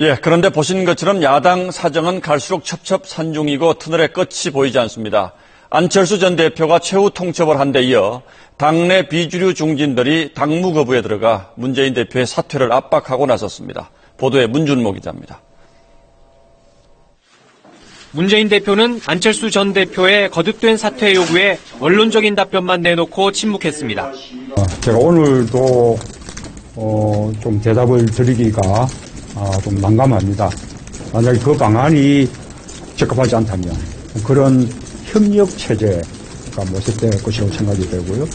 예, 그런데 보신 것처럼 야당 사정은 갈수록 첩첩산중이고 터널의 끝이 보이지 않습니다. 안철수 전 대표가 최후 통첩을 한 데 이어 당내 비주류 중진들이 당무 거부에 들어가 문재인 대표의 사퇴를 압박하고 나섰습니다. 보도에 문준모 기자입니다. 문재인 대표는 안철수 전 대표의 거듭된 사퇴 요구에 원론적인 답변만 내놓고 침묵했습니다. 제가 오늘도 좀 대답을 드리기가 좀 난감합니다. 만약에 그 방안이 적합하지 않다면 그런 협력체제가 모색될 것이라고 생각이 되고요.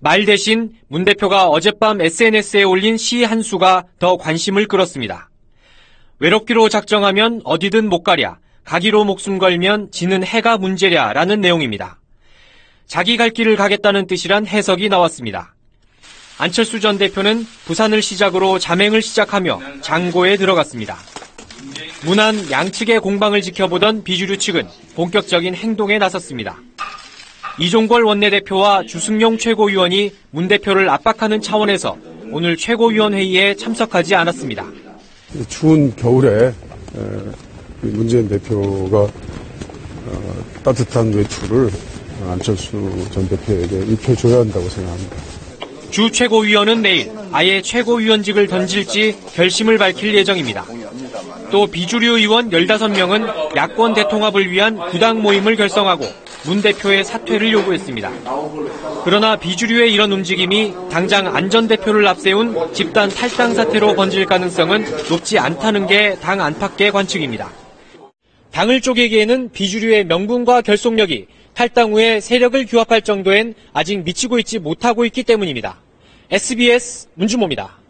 말 대신 문 대표가 어젯밤 SNS에 올린 시 한 수가 더 관심을 끌었습니다. 외롭기로 작정하면 어디든 못 가랴, 가기로 목숨 걸면 지는 해가 문제랴라는 내용입니다. 자기 갈 길을 가겠다는 뜻이란 해석이 나왔습니다. 안철수 전 대표는 부산을 시작으로 잠행을 시작하며 장고에 들어갔습니다. 무난 양측의 공방을 지켜보던 비주류 측은 본격적인 행동에 나섰습니다. 이종걸 원내대표와 주승용 최고위원이 문 대표를 압박하는 차원에서 오늘 최고위원회의에 참석하지 않았습니다. 추운 겨울에 문재인 대표가 따뜻한 외출을 안철수 전 대표에게 입혀줘야 한다고 생각합니다. 주 최고위원은 내일 아예 최고위원직을 던질지 결심을 밝힐 예정입니다. 또 비주류 의원 15명은 야권 대통합을 위한 구당 모임을 결성하고 문 대표의 사퇴를 요구했습니다. 그러나 비주류의 이런 움직임이 당장 안 전 대표를 앞세운 집단 탈당 사태로 번질 가능성은 높지 않다는 게 당 안팎의 관측입니다. 당을 쪼개기에는 비주류의 명분과 결속력이 탈당 후에 세력을 규합할 정도엔 아직 미치고 있지 못하고 있기 때문입니다. SBS 문준모입니다.